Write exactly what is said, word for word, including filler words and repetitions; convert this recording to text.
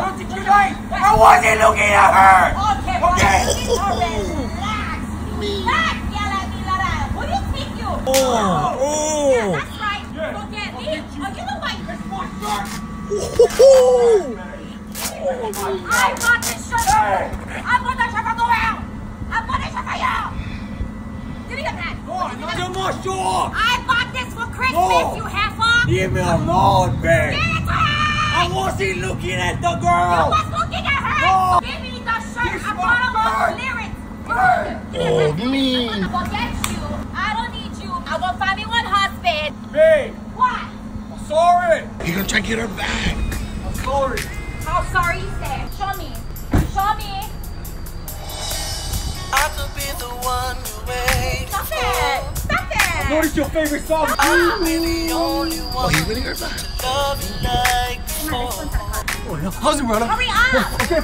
I wasn't looking at her! Okay, okay. Relax! Relax, yalla milaraya! Who do you think you? Oh! Oh! Yeah, that's right! Look at me! Are you the white? It's more short! I want this shirt! I want that shirt to go out! I want this shirt for you! Give me the pad! No more short! I bought this for Christmas, you heifer! Give me a lord, babe! I wasn't looking at the girl! You was looking at her! No. Give me the shirt! This I bought a lot of lyrics! Oh, me! I'm gonna go get you! I don't need you! I'm gonna find me one husband! Babe! What? I'm sorry! You're gonna try to get her back! I'm sorry! How sorry you said? Show me! Show me! I could be the one you wait for! Stop it! Stop it! What is your favorite song? I'll be the only one to love you like. Oh, how's it, brother? Hurry up! Okay.